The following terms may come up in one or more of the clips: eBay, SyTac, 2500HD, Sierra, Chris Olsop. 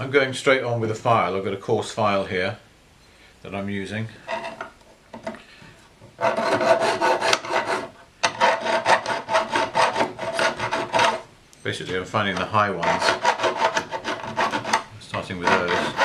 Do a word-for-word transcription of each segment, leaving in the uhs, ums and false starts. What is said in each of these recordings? I'm going straight on with a file. I've got a coarse file here that I'm using. Basically I'm finding the high ones, starting with those.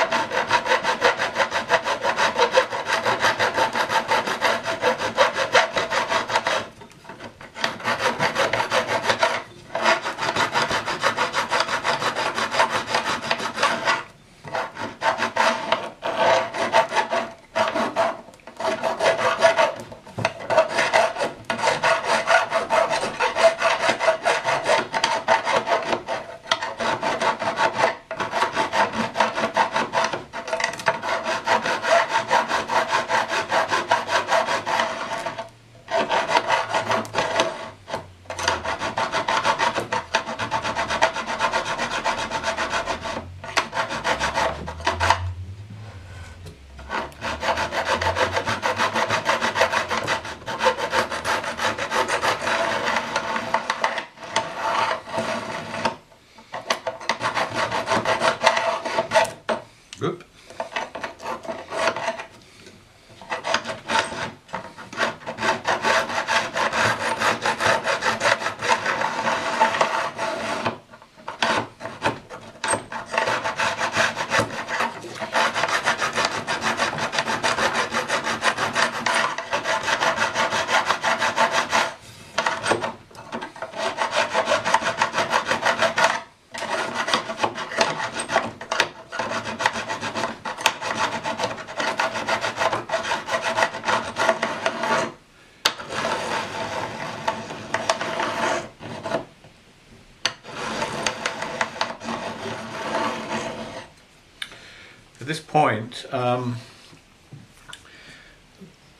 At this point, um,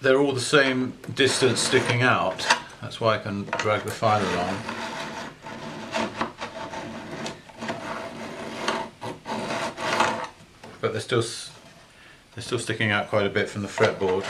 they're all the same distance sticking out. That's why I can drag the file along. But they're still they're still sticking out quite a bit from the fretboard.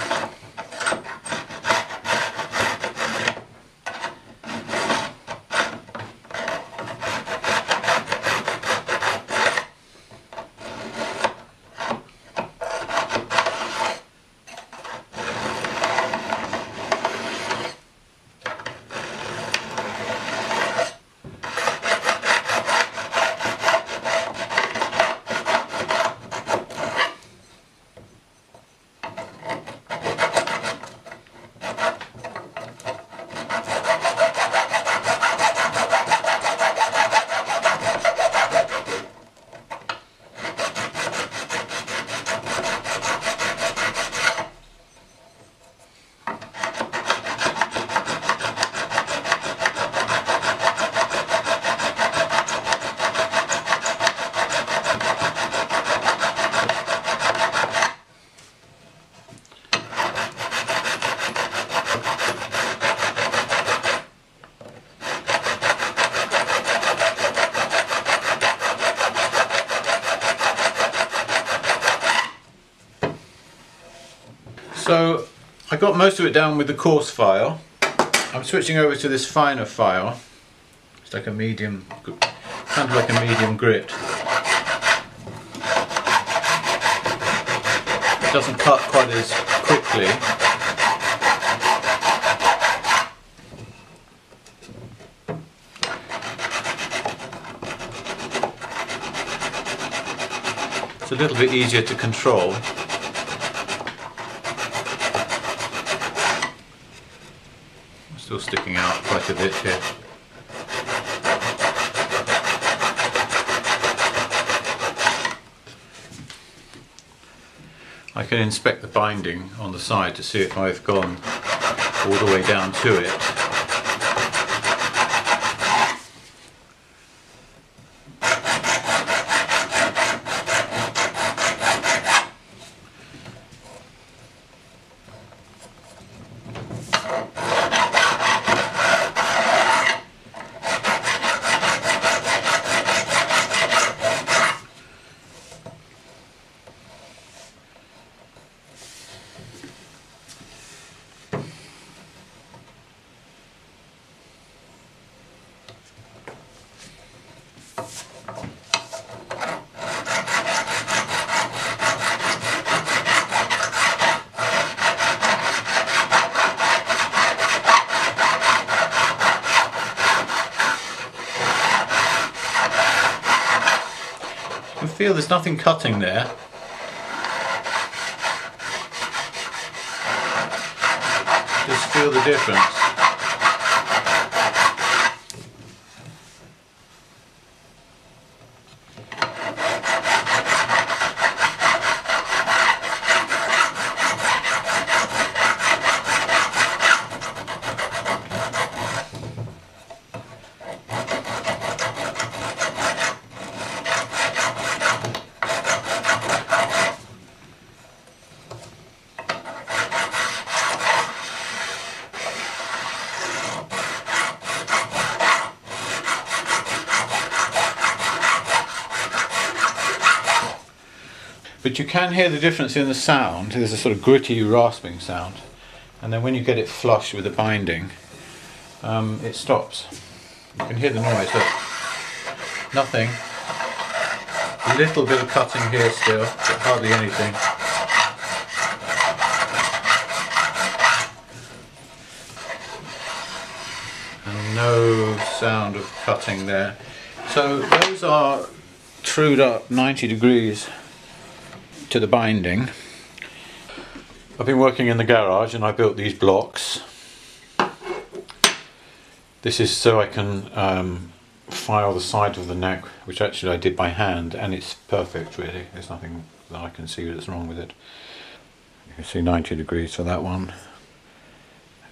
So I got most of it down with the coarse file. I'm switching over to this finer file. It's like a medium, kind of like a medium grit. It doesn't cut quite as quickly. It's a little bit easier to control. Still sticking out quite a bit here. I can inspect the binding on the side to see if I've gone all the way down to it. feel there's nothing cutting there. Just feel the difference. But you can hear the difference in the sound. There's a sort of gritty rasping sound, and then when you get it flush with the binding, um, it stops. You can hear the noise, look. Nothing. A little bit of cutting here still, but hardly anything. And no sound of cutting there. So those are trued up ninety degrees to the binding. I've been working in the garage and I built these blocks. This is so I can um, file the side of the neck, which actually I did by hand, and it's perfect really. There's nothing that I can see that's wrong with it. You can see ninety degrees for that one,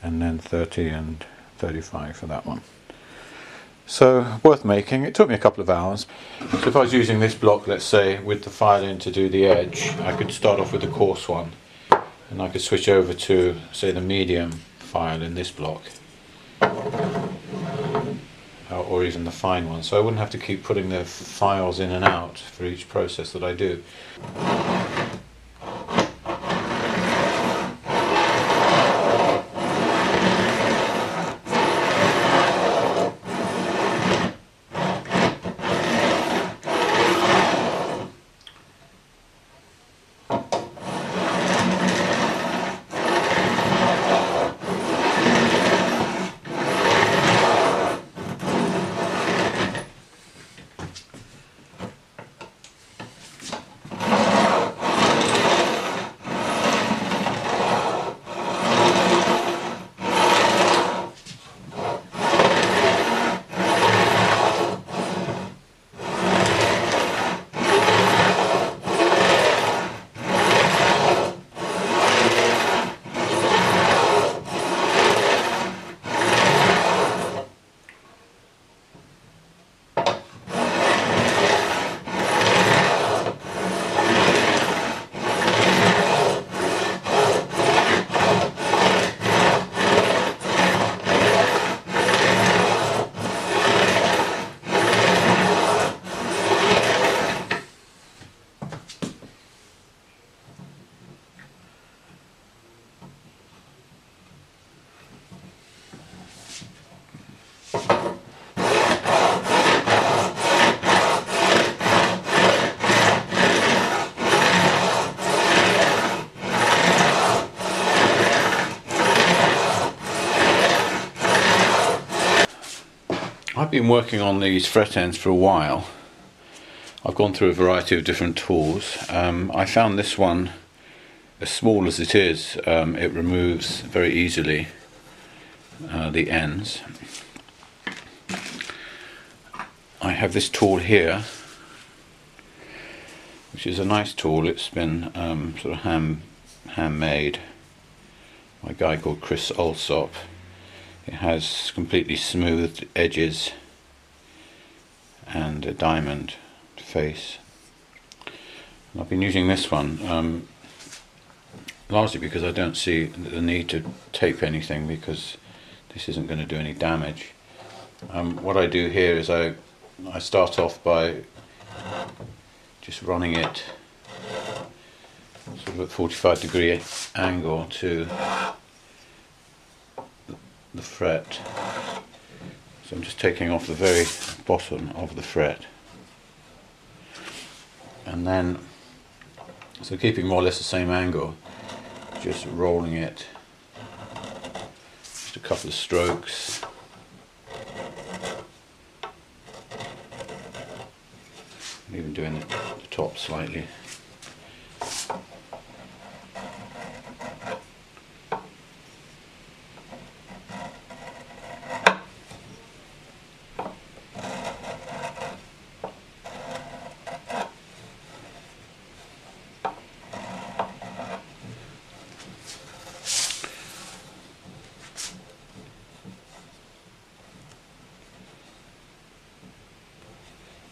and then thirty and thirty-five for that one. So, worth making. It took me a couple of hours. So if I was using this block, let's say, with the file in to do the edge, I could start off with the coarse one, and I could switch over to, say, the medium file in this block, or even the fine one. So I wouldn't have to keep putting the files in and out for each process that I do. I've been working on these fret ends for a while. I've gone through a variety of different tools. Um, I found this one, as small as it is, um, it removes very easily uh, the ends. I have this tool here, which is a nice tool. It's been um, sort of hand, handmade by a guy called Chris Olsop. It has completely smoothed edges and a diamond face. And I've been using this one um, largely because I don't see the need to tape anything, because this isn't going to do any damage. Um, what I do here is I, I start off by just running it sort of at forty-five degree angle to the fret. So I'm just taking off the very bottom of the fret, and then, so keeping more or less the same angle, just rolling it just a couple of strokes, and even doing the top slightly.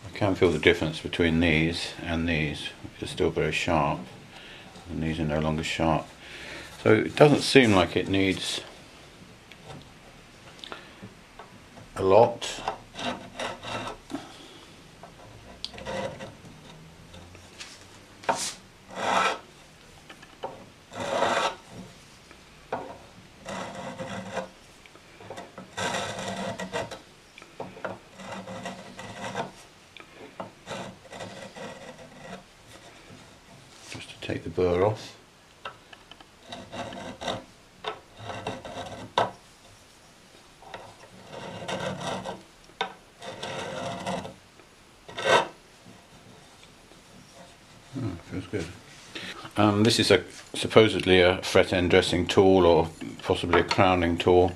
I can feel the difference between these and these, which are still very sharp, and these are no longer sharp. So it doesn't seem like it needs a lot. Take the burr off. Oh, feels good. Um, this is a supposedly a fret end dressing tool, or possibly a crowning tool.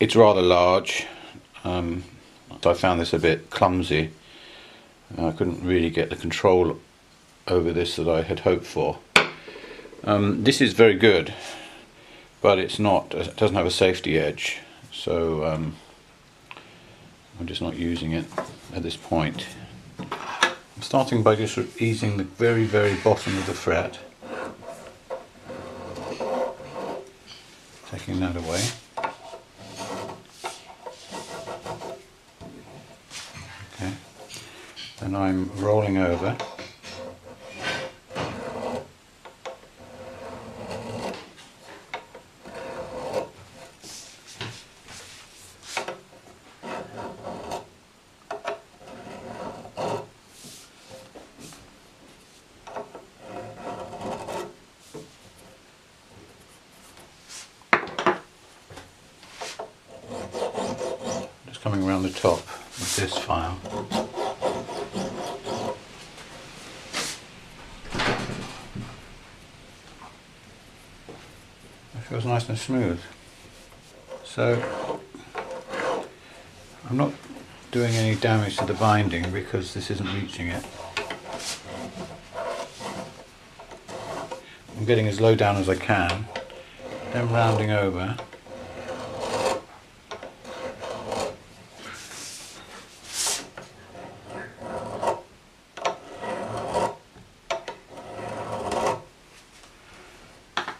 It's rather large, um, so I found this a bit clumsy. I couldn't really get the control over this that I had hoped for. Um, this is very good, but it's not, it doesn't have a safety edge, so um, I'm just not using it at this point. I'm starting by just easing the very very bottom of the fret, taking that away. Okay, then I'm rolling over. Coming around the top of this file. It feels nice and smooth. So I'm not doing any damage to the binding because this isn't reaching it. I'm getting as low down as I can, then rounding over.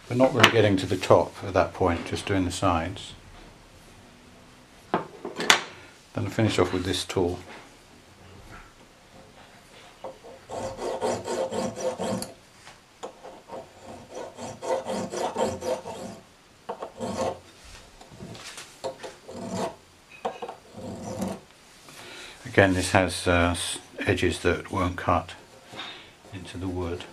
But not really getting to the top at that point, just doing the sides. Then I finish off with this tool. Again, this has uh, edges that won't cut into the wood.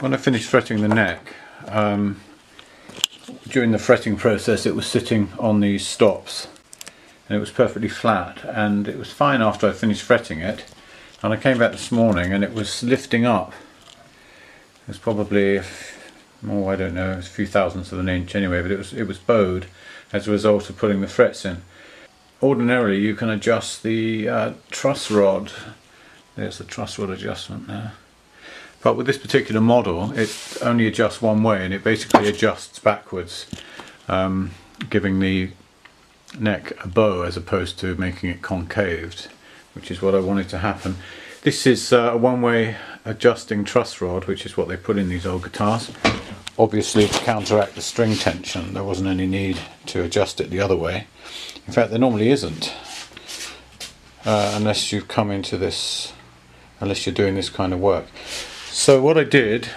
When I finished fretting the neck, um, during the fretting process it was sitting on these stops and it was perfectly flat, and it was fine after I finished fretting it, and I came back this morning and it was lifting up. It was probably, oh I don't know, it was a few thousandths of an inch anyway, but it was, it was bowed as a result of putting the frets in. Ordinarily you can adjust the uh, truss rod. There's the truss rod adjustment there. But with this particular model it only adjusts one way, and it basically adjusts backwards, um, giving the neck a bow as opposed to making it concaved, which is what I wanted to happen. This is uh, a one-way adjusting truss rod, which is what they put in these old guitars, obviously to counteract the string tension. There wasn't any need to adjust it the other way. In fact there normally isn't, uh, unless you've come into this, unless you're doing this kind of work. So what I did,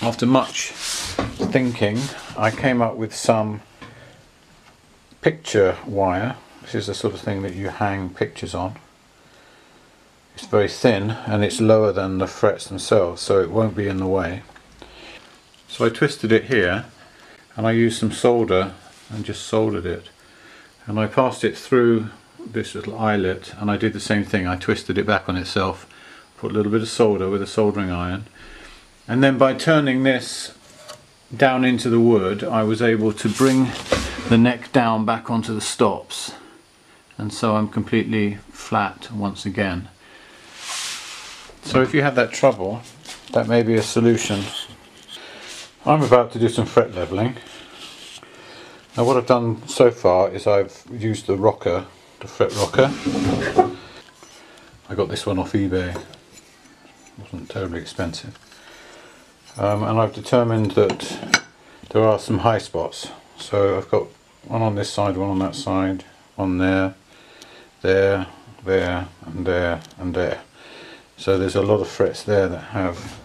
after much thinking, I came up with some picture wire. This is the sort of thing that you hang pictures on. It's very thin and it's lower than the frets themselves, so it won't be in the way. So I twisted it here and I used some solder and just soldered it, and I passed it through this little eyelet, and I did the same thing. I twisted it back on itself, put a little bit of solder with a soldering iron, and then by turning this down into the wood I was able to bring the neck down back onto the stops, and so I'm completely flat once again. So if you have that trouble, that may be a solution. I'm about to do some fret leveling. Now what I've done so far is I've used the rocker, the fret rocker. I got this one off eBay. It wasn't terribly expensive. Um, and I've determined that there are some high spots. So I've got one on this side, one on that side, one there, there, there, and there, and there. So there's a lot of frets there that have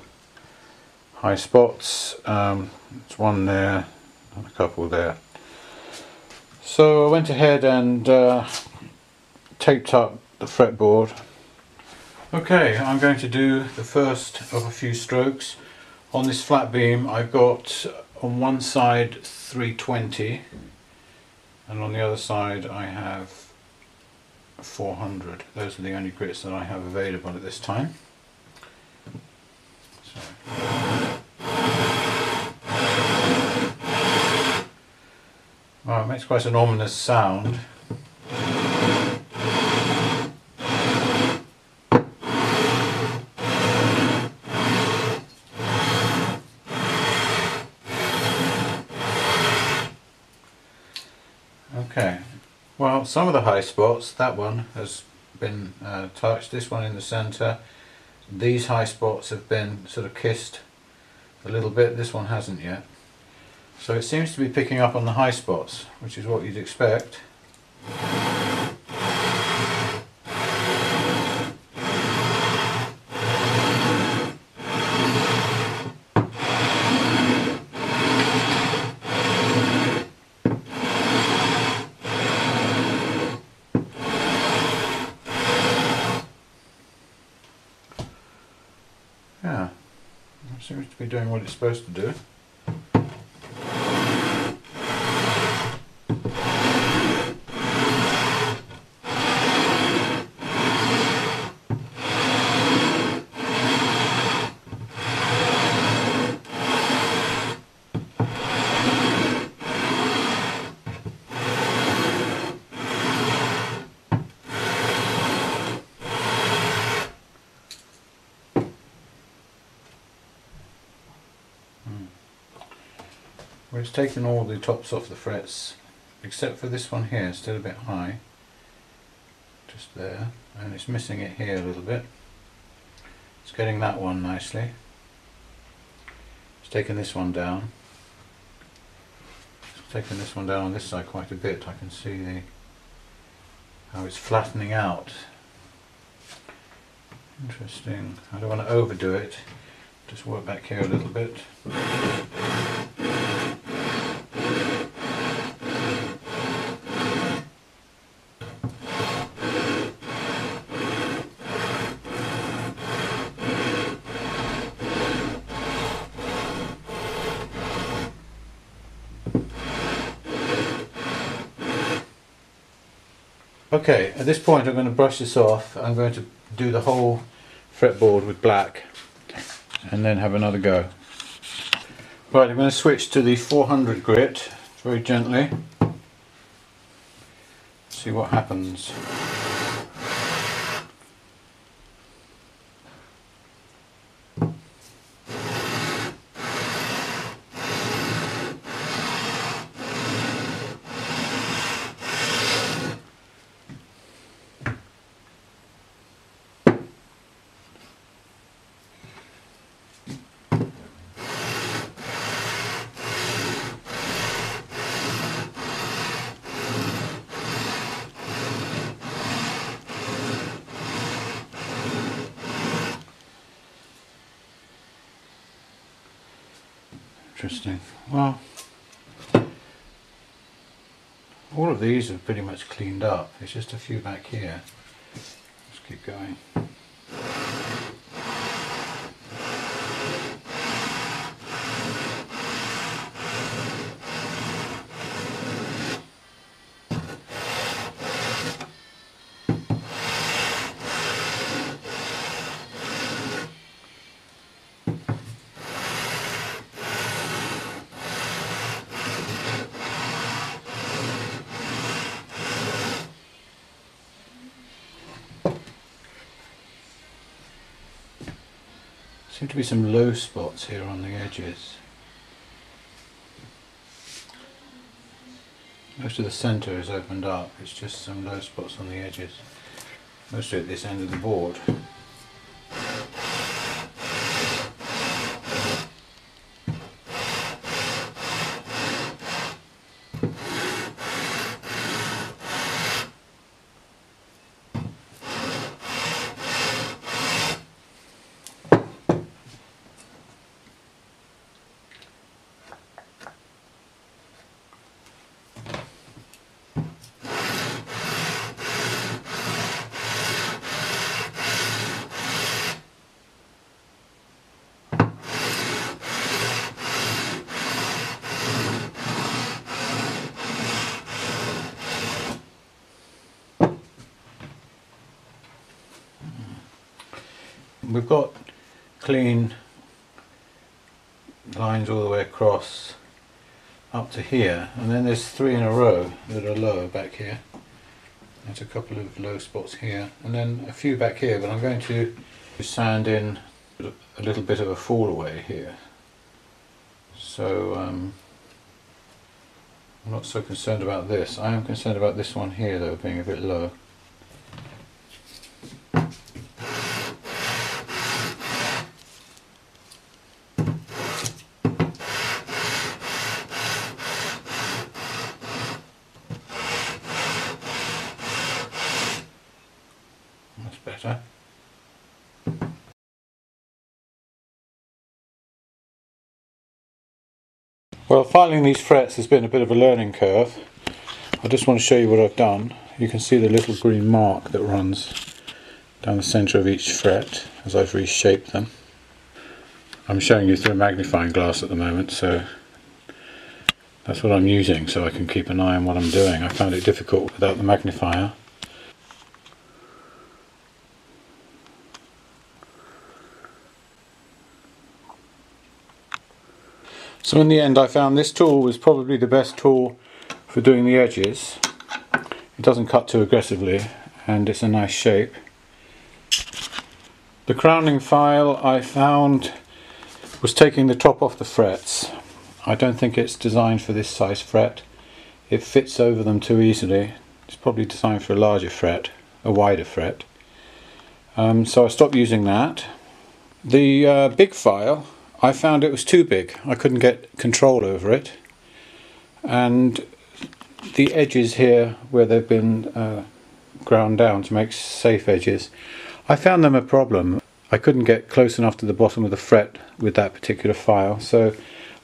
high spots. Um, there's one there, and a couple there. So I went ahead and uh, taped up the fretboard. Okay, I'm going to do the first of a few strokes. On this flat beam I've got on one side three twenty and on the other side I have four hundred. Those are the only grits that I have available at this time. So. Well, it makes quite an ominous sound. Okay, well, some of the high spots, that one has been uh, touched, this one in the centre, these high spots have been sort of kissed a little bit, this one hasn't yet. So it seems to be picking up on the high spots, which is what you'd expect. Yeah, it seems to be doing what it's supposed to do. Well, it's taken all the tops off the frets except for this one here, still a bit high, just there, and it's missing it here a little bit. It's getting that one nicely. It's taken this one down. It's taken this one down on this side quite a bit. I can see the how it's flattening out. Interesting. I don't want to overdo it. Just work back here a little bit. Okay, at this point I'm going to brush this off. I'm going to do the whole fretboard with black and then have another go. Right, I'm going to switch to the four hundred grit very gently. See what happens. Interesting. Well, all of these are pretty much cleaned up. There's just a few back here. Let's keep going. Seem to be some low spots here on the edges. Most of the centre is opened up, it's just some low spots on the edges, mostly at this end of the board. We've got clean lines all the way across up to here, and then there's three in a row that are lower back here. There's a couple of low spots here and then a few back here, but I'm going to sand in a little bit of a fall away here, so um, I'm not so concerned about this. I am concerned about this one here though being a bit low. Better. Well, filing these frets has been a bit of a learning curve. I just want to show you what I've done. You can see the little green mark that runs down the centre of each fret as I've reshaped them. I'm showing you through a magnifying glass at the moment, so that's what I'm using so I can keep an eye on what I'm doing. I found it difficult without the magnifier. So in the end I found this tool was probably the best tool for doing the edges. It doesn't cut too aggressively and it's a nice shape. The crowning file I found was taking the top off the frets. I don't think it's designed for this size fret. It fits over them too easily. It's probably designed for a larger fret, a wider fret. Um, so I stopped using that. The uh, big file, I found it was too big. I couldn't get control over it, and the edges here where they've been uh, ground down to make safe edges, I found them a problem. I couldn't get close enough to the bottom of the fret with that particular file, so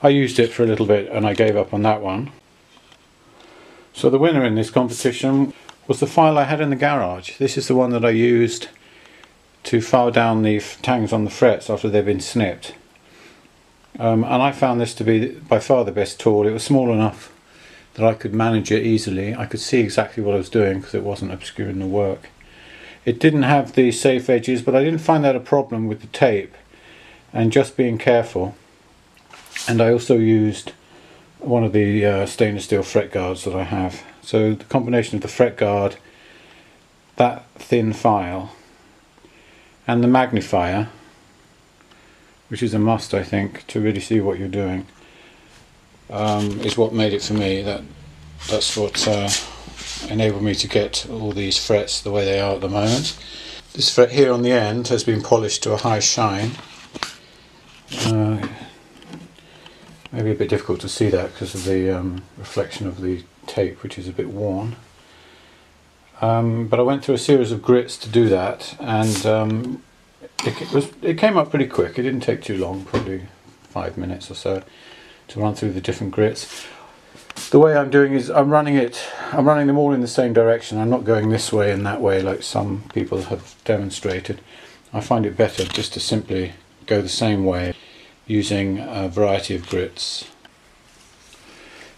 I used it for a little bit and I gave up on that one. So the winner in this competition was the file I had in the garage. This is the one that I used to file down the tangs on the frets after they've been snipped. Um, and I found this to be by far the best tool. It was small enough that I could manage it easily. I could see exactly what I was doing because it wasn't obscuring the work. It didn't have the safe edges, but I didn't find that a problem with the tape and just being careful. And I also used one of the uh, stainless steel fret guards that I have. So the combination of the fret guard, that thin file, and the magnifier, which is a must, I think, to really see what you're doing, um, is what made it for me. That that's what uh, enabled me to get all these frets the way they are at the moment. This fret here on the end has been polished to a high shine. Uh, maybe a bit difficult to see that because of the um, reflection of the tape, which is a bit worn. Um, but I went through a series of grits to do that, and um, it, it, was, it came up pretty quick. It didn't take too long, probably five minutes or so, to run through the different grits. The way I'm doing is I'm running it, I'm running them all in the same direction. I'm not going this way and that way like some people have demonstrated. I find it better just to simply go the same way using a variety of grits.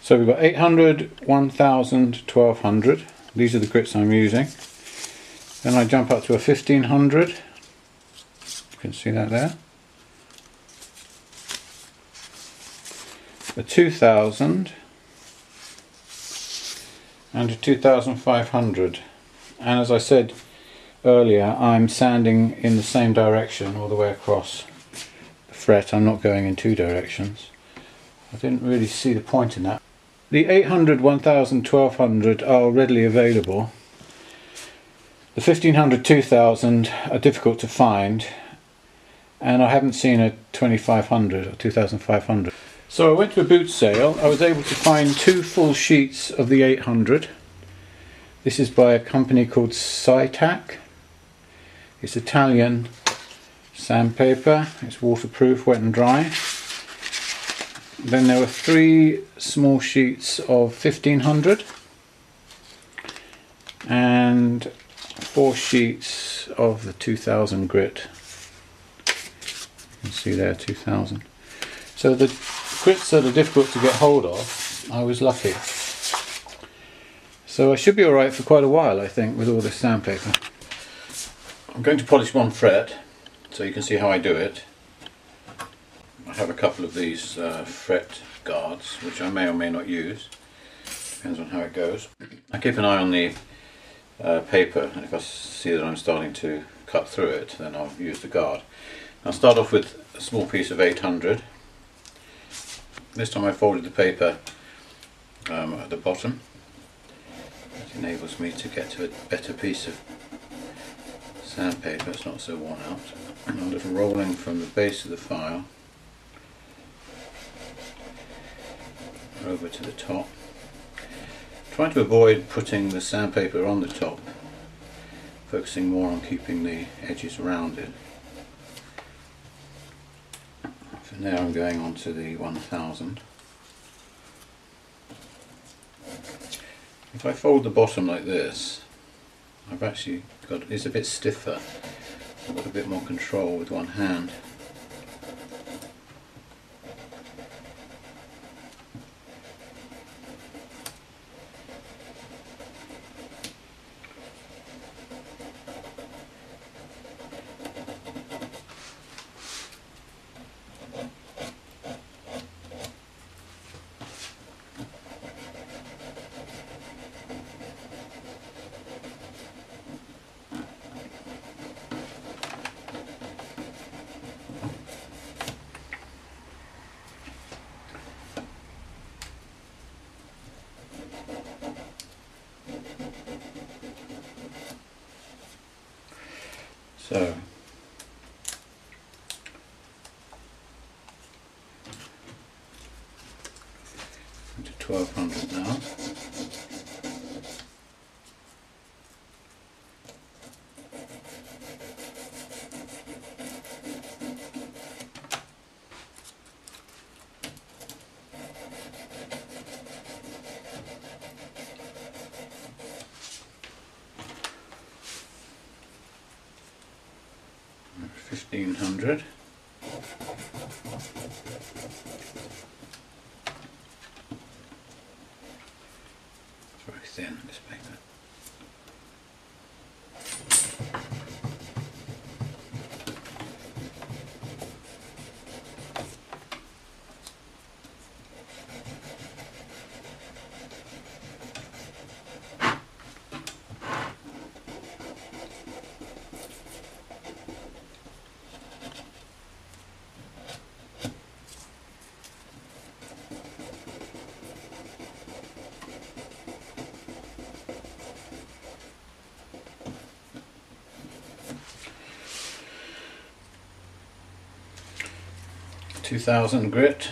So we've got eight hundred, one thousand, twelve hundred. These are the grits I'm using. Then I jump up to a fifteen hundred. You can see that there. A two thousand. And a two thousand five hundred. And as I said earlier, I'm sanding in the same direction all the way across the fret. I'm not going in two directions. I didn't really see the point in that. The eight hundred, one thousand, twelve hundred are readily available. The fifteen hundred, two thousand are difficult to find, and I haven't seen a twenty-five hundred or two thousand five hundred. So I went to a boot sale. I was able to find two full sheets of the eight hundred. This is by a company called SyTac. It's Italian sandpaper. It's waterproof, wet and dry. Then there were three small sheets of fifteen hundred and four sheets of the two thousand grit. You can see there two thousand. So the grits that are difficult to get hold of, I was lucky. So I should be alright for quite a while, I think, with all this sandpaper. I'm going to polish one fret so you can see how I do it. I have a couple of these uh, fret guards, which I may or may not use, depends on how it goes. I keep an eye on the uh, paper, and if I see that I'm starting to cut through it, then I'll use the guard. I'll start off with a small piece of eight hundred. This time I folded the paper um, at the bottom. It enables me to get to a better piece of sandpaper, it's not so worn out. And I'm just rolling from the base of the file over to the top. Try to avoid putting the sandpaper on the top, focusing more on keeping the edges rounded. For now I'm going on to the one thousand. If I fold the bottom like this, I've actually got, it's a bit stiffer, I've got a bit more control with one hand. So, into twelve hundred now. fifteen hundred. very thin, I'm just making that. two thousand grit,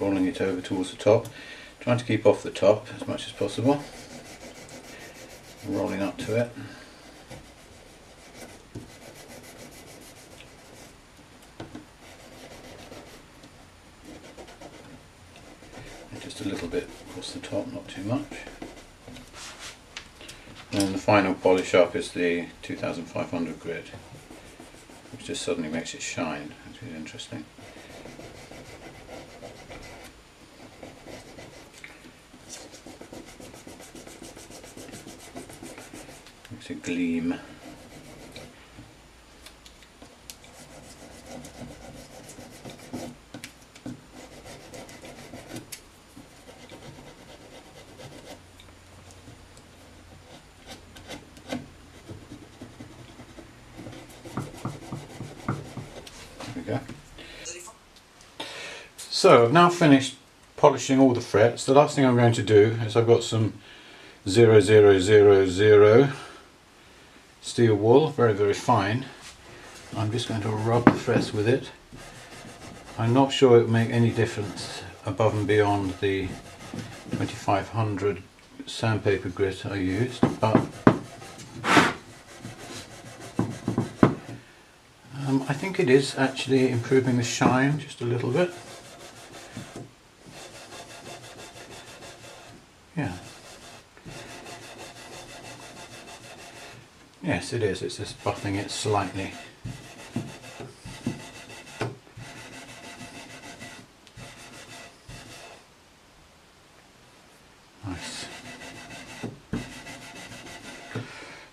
rolling it over towards the top, trying to keep off the top as much as possible, rolling up to it. Just a little bit across the top, not too much. And the final polish up is the two thousand five hundred grit, which just suddenly makes it shine, which is interesting. Makes it gleam. So I've now finished polishing all the frets. The last thing I'm going to do is I've got some zero zero zero zero steel wool, very very fine. I'm just going to rub the frets with it. I'm not sure it will make any difference above and beyond the twenty-five hundred sandpaper grit I used, but um, I think it is actually improving the shine just a little bit. Yeah. Yes, it is. It's just buffing it slightly. Nice.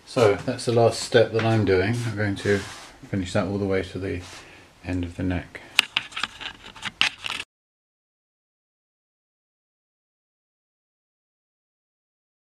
So that's the last step that I'm doing. I'm going to finish that all the way to the end of the neck.